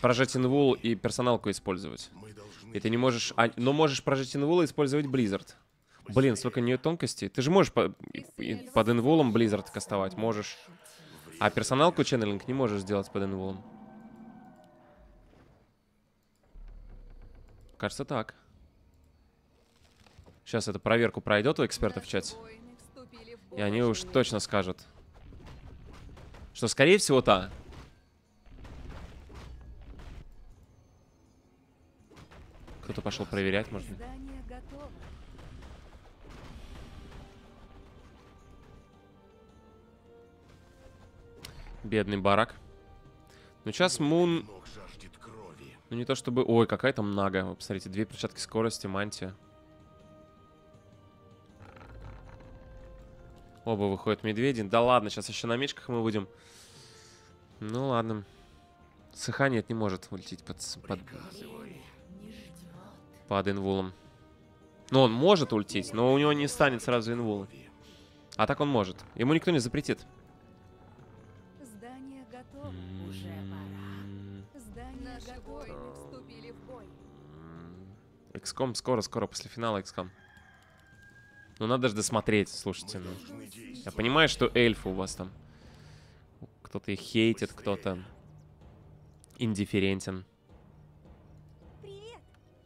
прожать инвул и персоналку использовать. И ты не можешь... А, но можешь прожать инвул и использовать Близзард. Блин, столько нее тонкостей. Ты же можешь по... под инвулом Близзард кастовать, можешь... А персоналку ченнелинг не можешь сделать под инвулом. Кажется, так. Сейчас эту проверку пройдет у экспертов в чате. И они уж точно скажут, что, скорее всего, та. Кто-то пошел проверять, может быть. Бедный барак. Ну, сейчас Мун... Ну, не то чтобы... Ой, какая там Нага. Вы посмотрите, две перчатки скорости, мантия. Оба выходят медведи. Да ладно, сейчас еще на мечках мы будем. Ну, ладно. Сыха нет, не может улететь под... Под, под инвулом. Но он может ультить, но у него не станет сразу инвул. А так он может. Ему никто не запретит. икс ком скоро-скоро, после финала икс ком. Ну надо же досмотреть, слушайте. Ну. Я понимаю, что эльфы у вас там. Кто-то их хейтит, кто-то индифферентен. Привет!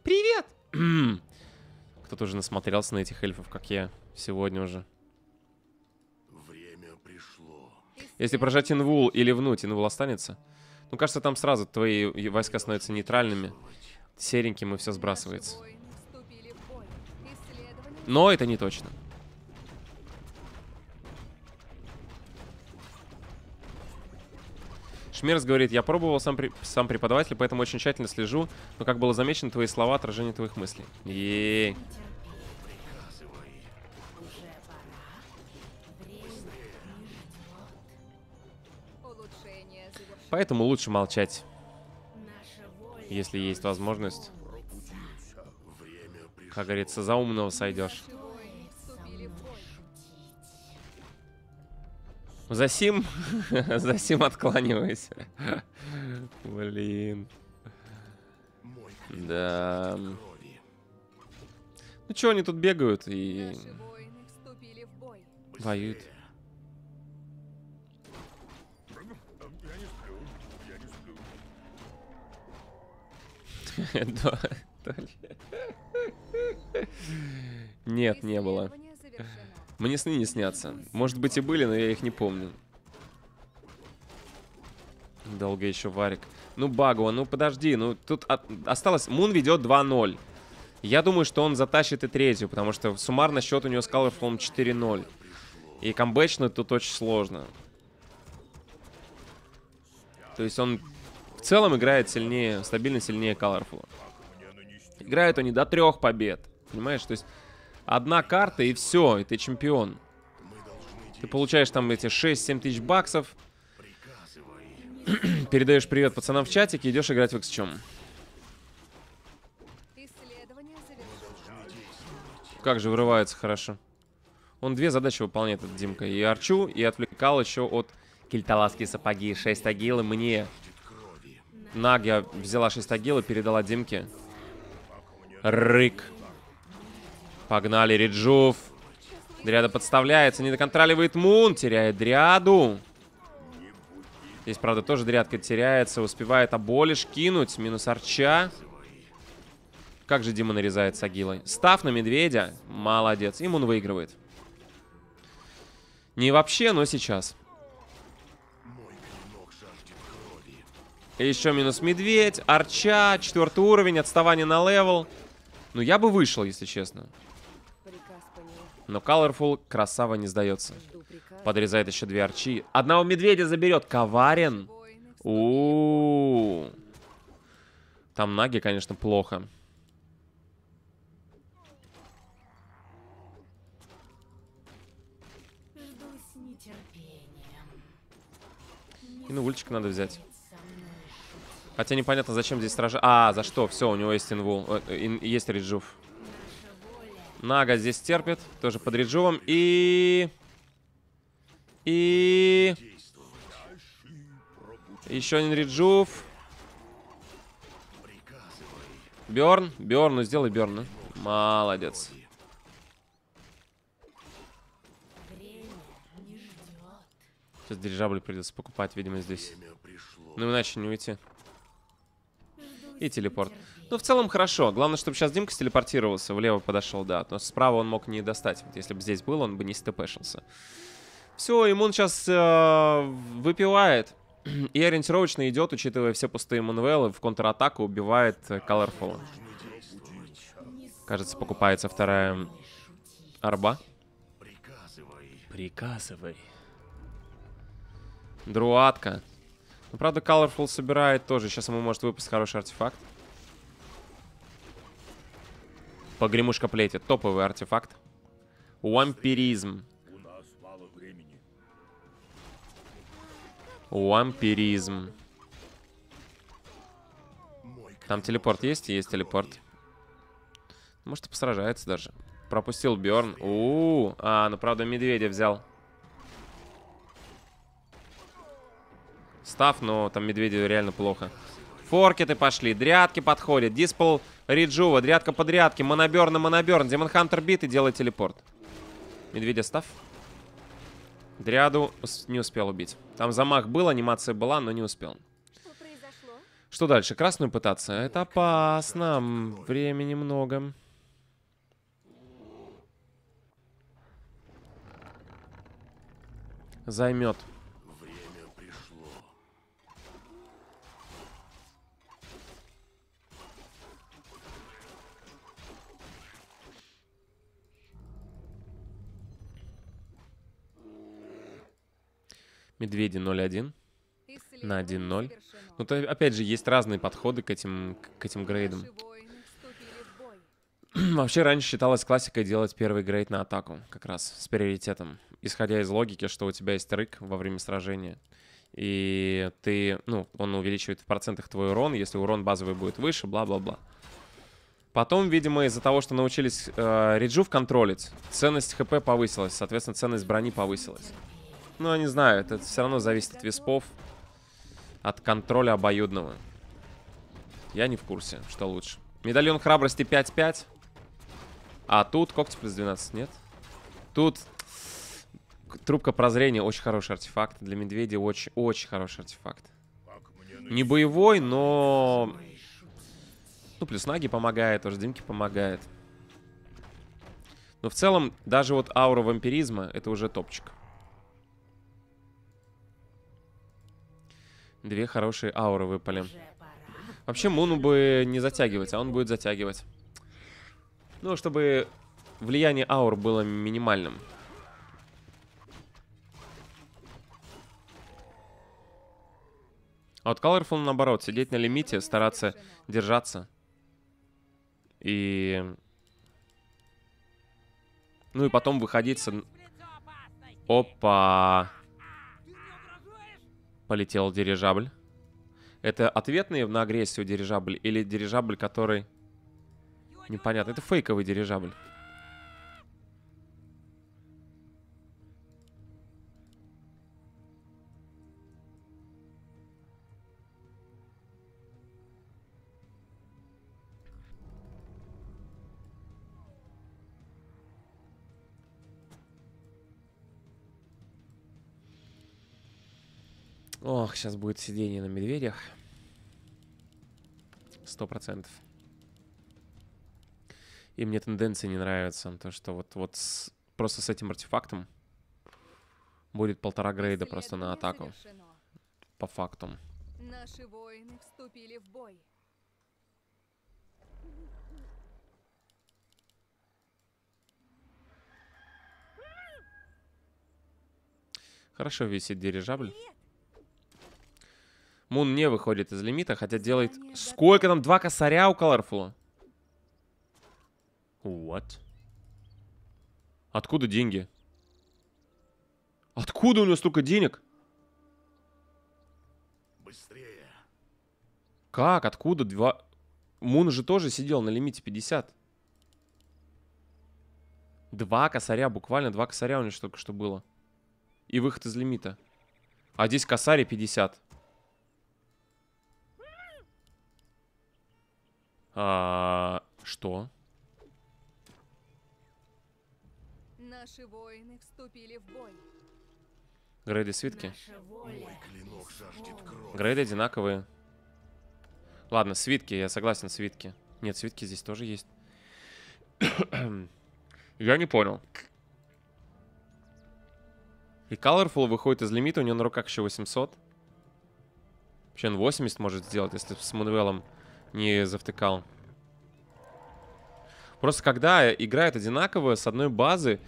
Привет! Кто-то уже насмотрелся на этих эльфов, как я сегодня уже. Время пришло. Если прожать инвул или внуть, инвул останется. Ну, кажется, там сразу твои войска становятся нейтральными, сереньким, и все сбрасывается. Но это не точно. Шмерс говорит, я пробовал сам, при... сам преподаватель, поэтому очень тщательно слежу. Но, как было замечено, твои слова — отражение твоих мыслей. Ееей. Поэтому лучше молчать, если есть возможность. Как говорится, за умного сойдешь. За сим, за сим откланивайся. Блин. Да. Ну чё, они тут бегают и воюют. Нет, не было. Мне сны не снятся. Может быть, и были, но я их не помню. Долго еще варик. Ну, Багуа, ну подожди. Ну, тут от... осталось... Мун ведет два ноль. Я думаю, что он затащит и третью, потому что суммарно счет у него с Colorful четыре ноль. И камбэчно тут очень сложно. То есть он в целом играет сильнее, стабильно сильнее Colorful. Играют они до трех побед. Понимаешь? То есть одна карта, и все, и ты чемпион. Ты получаешь там эти шесть-семь тысяч баксов. Передаешь привет пацанам в чатике, идешь играть в икс ком. Как же вырывается хорошо. Он две задачи выполняет, этот Димка. И Арчу, и отвлекал еще от кельталасские сапоги. шесть агилы мне. Наги взяла шесть агил и передала Димке. Рык. Погнали, Реджув. Дриада подставляется, не доконтроливает Мун. Теряет Дриаду. Здесь, правда, тоже Дриадка теряется. Успевает Аболиш кинуть. Минус Арча. Как же Дима нарезает с агилой. Став на медведя. Молодец. И Мун выигрывает. Не вообще, но сейчас. Еще минус медведь. Арча. Четвертый уровень. Отставание на левел. Ну, я бы вышел, если честно. Но Colorful красава не сдается. Подрезает еще две арчи. Одного медведя заберет. Коварен. У-у-у. Там Наги, конечно, плохо. И ну, ульчик надо взять. Хотя непонятно, зачем здесь стражи... А, за что? Все, у него есть инвул. Э, есть реджув. Нага здесь терпит. Тоже под реджувом. И... И... Еще один реджув. Бёрн. Бёрн, ну сделай бёрн. Ну. Молодец. Сейчас дирижабль придется покупать, видимо, здесь. Ну иначе не уйти. И телепорт. Ну, в целом, хорошо. Главное, чтобы сейчас Димка стелепортировался. Влево подошел, да. Но справа он мог не достать. Вот если бы здесь был, он бы не степешился. Все, Имун сейчас э, выпивает. И ориентировочно идет, учитывая все пустые Moonwell, в контратаку убивает Colorful. Кажется, покупается вторая арба. Приказывай. Друатка. Но, правда, Colorful собирает тоже. Сейчас ему может выпасть хороший артефакт. Погремушка плетит. Топовый артефакт. Вампиризм. Вампиризм. Там телепорт есть? Есть телепорт. Может, и посражается даже. Пропустил Бёрн. У-у-у. А, ну, правда, медведя взял. Став, но там медведю реально плохо. Форкеты пошли, дрядки подходят. Диспел Реджува, дрядка по дрядке. Моноберн на моноберн. Демон Хантер бит и делает телепорт. Медведя став. Дряду не успел убить. Там замах был, анимация была, но не успел. Что произошло? Что дальше? Красную пытаться? Это опасно. Времени много. Займет. Медведи ноль один на один ноль. Ну, то, опять же, есть разные подходы к этим, к этим грейдам. Вообще, раньше считалось классикой делать первый грейд на атаку, как раз, с приоритетом. Исходя из логики, что у тебя есть рык во время сражения. И ты, ну, он увеличивает в процентах твой урон, если урон базовый будет выше, бла-бла-бла. Потом, видимо, из-за того, что научились э, реджув контролить, ценность хп повысилась, соответственно, ценность брони повысилась. Ну, я не знаю, это все равно зависит от виспов, от контроля обоюдного. Я не в курсе, что лучше. Медальон храбрости пять пять. А тут когти плюс двенадцать, нет? Тут трубка прозрения, очень хороший артефакт. Для медведя очень, очень хороший артефакт. Не боевой, но... Ну, плюс наги помогает, тоже Димке помогает. Но в целом, даже вот аура вампиризма, это уже топчик. Две хорошие ауры выпали. Вообще, Муну бы не затягивать, а он будет затягивать. Ну, чтобы влияние аур было минимальным. А вот Colorful, наоборот, сидеть на лимите, стараться держаться. И... Ну и потом выходить с... Опа! Полетел дирижабль. Это ответные на агрессию дирижабль или дирижабль, который... Непонятно. Это фейковый дирижабль. Ох, сейчас будет сидение на медведях. Сто процентов. И мне тенденции не нравятся. То, что вот, вот с, просто с этим артефактом будет полтора грейда просто на атаку. По факту. Наши воины вступили в бой. Хорошо висит дирижабль. Мун не выходит из лимита, хотя делает... Сколько там? Два косаря у Colorful? What? Откуда деньги? Откуда у него столько денег? Быстрее. Как? Откуда? Два... Мун же тоже сидел на лимите пятьдесят. Два косаря, буквально два косаря у него только что было. И выход из лимита. А здесь косарь пятьдесят. А, что? Наши воины вступили в бой. Грейды свитки. Грейды одинаковые. Ладно, свитки, я согласен, свитки. Нет, свитки здесь тоже есть. Я не понял. И Colorful выходит из лимита, у него на руках еще восемьсот. Вообще он восемьдесят может сделать, если с Moonwell'ом не завтыкал. Просто когда играют одинаково, с одной базы,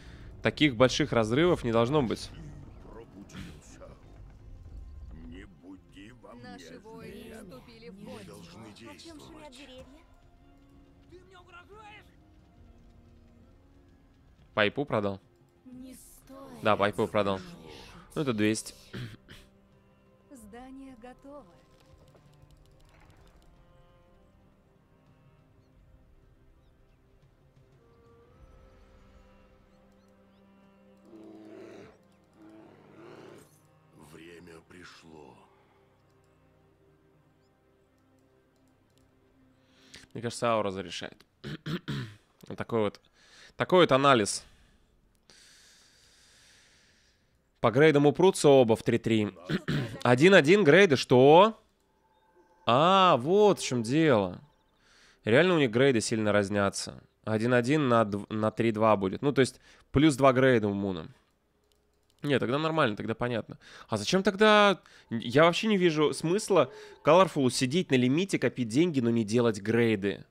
таких больших разрывов не должно быть. Не буди во мне. Наши воины вступили в бой. Должны действовать. Ты мне угрожаешь? Пайпу продал? Не стоит. Да, пайпу продал. Ну это двести. Здание готово. Пришло. Мне кажется, аура разрешает. Вот такой вот, такой вот анализ. По грейдам упрутся оба в три три. один один грейды, что? А, вот в чем дело. Реально у них грейды сильно разнятся. один один на, на три два будет. Ну, то есть, плюс два грейда у Муна. Нет, тогда нормально, тогда понятно. А зачем тогда... Я вообще не вижу смысла Colorful сидеть на лимите, копить деньги, но не делать грейды.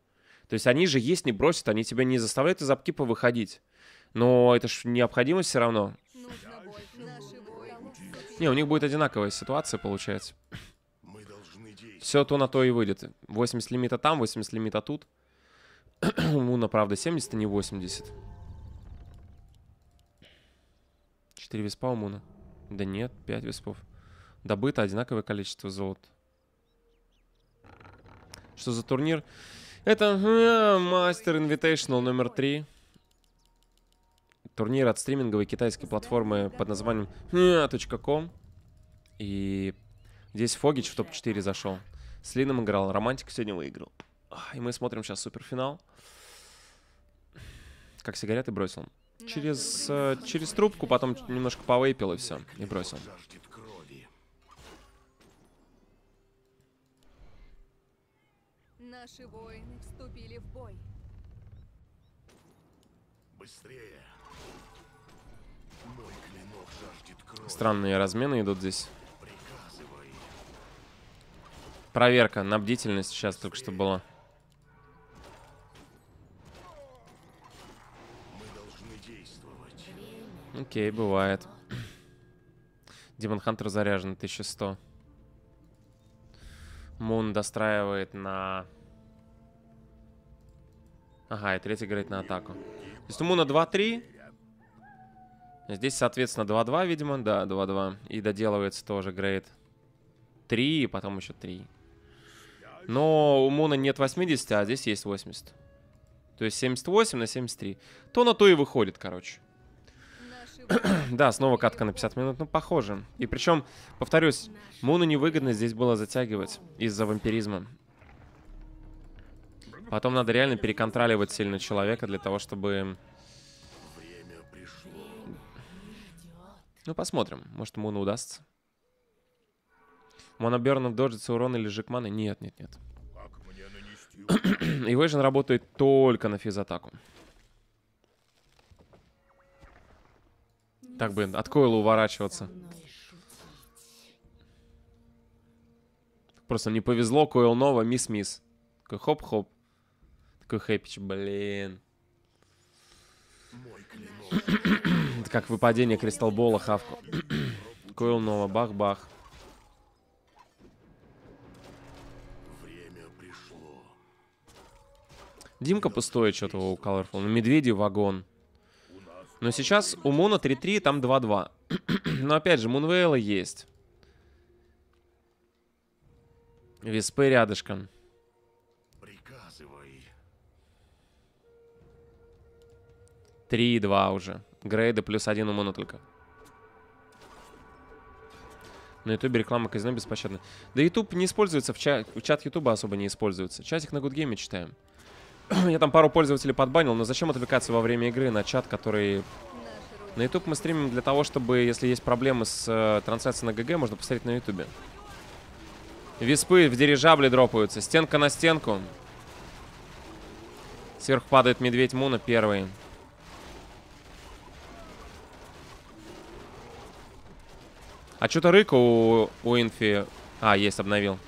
То есть они же есть не бросят, они тебя не заставляют из апкипа выходить. Но это ж необходимость все равно. Не, у них будет одинаковая ситуация, получается. Мы должны действовать. Все то на то и выйдет. восемьдесят лимита там, восемьдесят лимита тут. Муна, правда, семьдесят, а не восемьдесят. четыре виспа у Муна. Да нет, пять виспов. Добыто одинаковое количество золота. Что за турнир? Это Мастер Invitational номер три. Турнир от стриминговой китайской платформы под названием точка ком. И здесь Фогич в топ четыре зашел. С Лином играл, Романтик сегодня выиграл. И мы смотрим сейчас суперфинал. Как сигареты бросил. Через, через трубку, потом немножко повейпил и все. И бросил. Наши воины вступили в бой. Быстрее. Мой клинок жаждет крови. Странные размены идут здесь. Приказывай. Проверка на бдительность сейчас Быстрее. Только что была. Мы должны действовать. Окей, бывает. Демон Хантер заряжен тысяча сто. Мун достраивает на... Ага, и третий говорит на атаку. То есть у Муна два три. Здесь, соответственно, два два, видимо. Да, два два. И доделывается тоже грейд три, и потом еще три. Но у Муна нет восьмидесяти, а здесь есть восемьдесят. То есть семьдесят восемь на семьдесят три. То на то и выходит, короче. Да, снова катка на пятьдесят минут. Ну, похоже. И причем, повторюсь, Муну невыгодно здесь было затягивать из-за вампиризма. Потом надо реально переконтроливать сильно человека для того, чтобы... Ну, посмотрим. Может, Муну удастся. Монобернов доджится урон или жикманы? Нет, нет, нет. Эйвэйжн работает только на физатаку. Так, блин, от койла уворачиваться. Просто не повезло, койл нова, мисс-мисс. Такой хоп-хоп. Такой хэппич, блин. Это как выпадение кристалбола, хавку. Койл нова, бах-бах. Димка пустой что-то у Colorful. На медведи вагон. Но сейчас у Муна три три, там два два. Но опять же, Moonwell есть. Виспы рядышком. Приказывай. три два уже. Грейда плюс один у Муна только. На ютубе реклама казино беспощадна. Да ютуб не используется, в чат, в чат ютуба особо не используется. Чатик на Гудгейме читаем. Я там пару пользователей подбанил, но зачем отвлекаться во время игры на чат, который... На YouTube мы стримим для того, чтобы, если есть проблемы с э, трансляцией на ГГ, можно посмотреть на YouTube. Виспы в дирижабле дропаются. Стенка на стенку. Сверху падает медведь Муна первый. А что-то рыка у, у инфи... А, есть, обновил.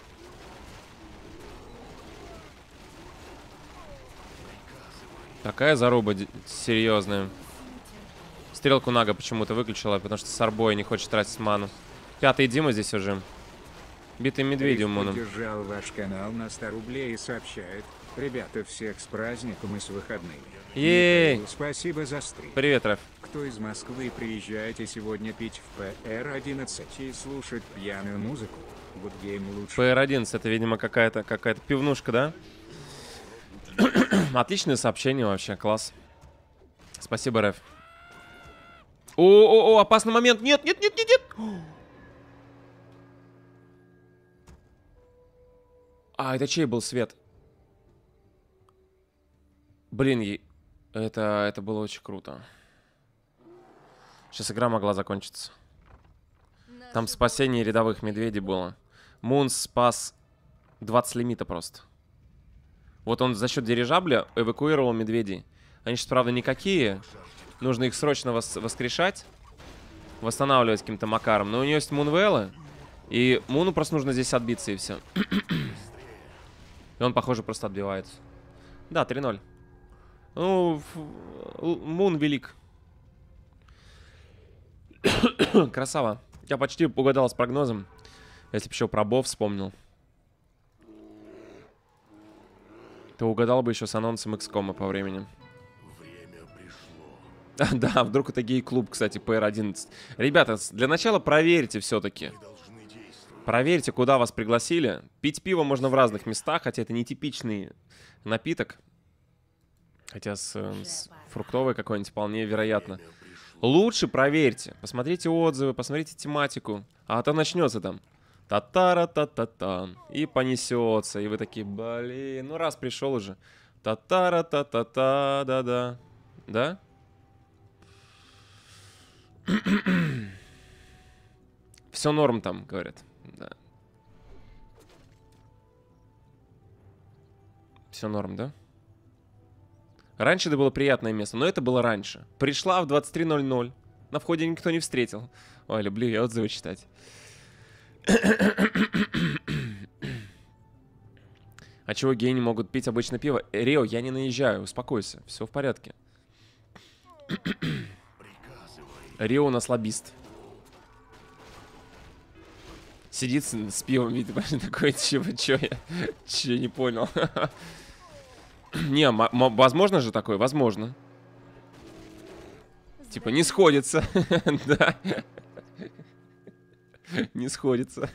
Такая заруба серьезная. Стрелку Нага почему-то выключила, потому что Сарбой не хочет тратить ману. Пятый Дима здесь уже. Битый медведем Муна. Поддержал ваш канал на сто рублей и сообщает. Ребята, всех с праздником и с выходными. Ей! Спасибо за стрим. Привет, Раф. Кто из Москвы приезжаете сегодня пить в пэ эр одиннадцать и слушать пьяную музыку? Гудгейм лучше. пэ эр одиннадцать это, видимо, какая-то какая-то пивнушка, да? Отличное сообщение вообще, класс. Спасибо, Рэф. О-о-о, опасный момент. Нет, нет, нет, нет, нет. А, это чей был свет? Блин, это, это было очень круто. Сейчас игра могла закончиться. Там спасение рядовых медведей было. Мунс спас двадцать лимита просто. Вот он за счет дирижабля эвакуировал медведей. Они сейчас, правда, никакие. Нужно их срочно вос воскрешать. Восстанавливать каким-то макаром. Но у нее есть Мунвеллы. И Муну просто нужно здесь отбиться, и все. И он, похоже, просто отбивается. Да, три ноль. Ну, Мун велик. Красава. Я почти угадал с прогнозом. Если бы еще про Бов вспомнил. Ты угадал бы еще с анонсом икс ком по времени. Время пришло. Да, вдруг это гей-клуб, кстати, пэ эр одиннадцать. Ребята, для начала проверьте все-таки. Проверьте, куда вас пригласили. Пить пиво можно в разных местах, хотя это не типичный напиток. Хотя с, с фруктовой какой-нибудь вполне вероятно. Лучше проверьте. Посмотрите отзывы, посмотрите тематику. А то начнется там. Та-та-ра-та-та-та. И понесется. И вы такие, блин, ну раз пришел уже. Та-та-ра-та-та-та, да-да. Да? Все норм там, говорят. Да. Все норм, да? Раньше это было приятное место, но это было раньше. Пришла в двадцать три ноль ноль. На входе никто не встретил. Ой, люблю я отзывы читать. А чего геи не могут пить обычно пиво? Рео, я не наезжаю, успокойся, все в порядке. Рео у нас лоббист. Сидит с, с пивом, видимо, такой, чего, чё я, чё я не понял. Не, возможно же такое, возможно. Типа не сходится, да. Не сходится.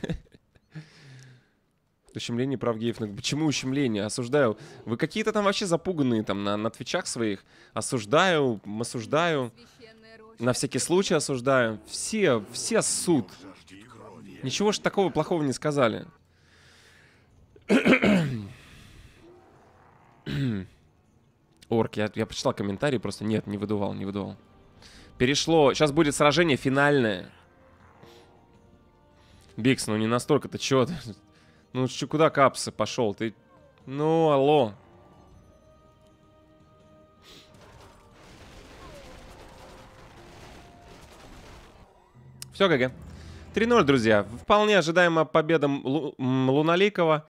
Ущемление прав геев. Почему ущемление? Осуждаю. Вы какие-то там вообще запуганные там на, на твичах своих. Осуждаю, осуждаю. На всякий случай осуждаю. Все, все суд. Ничего же такого плохого не сказали. Орк, я, я почитал комментарии, просто нет, не выдувал, не выдувал. Перешло, сейчас будет сражение финальное. Бикс, ну не настолько, ты чё? Ну куда капсы пошел? Ты, ну алло. Все, ГГ. три ноль, друзья. Вполне ожидаемая победа Лу Луналикова.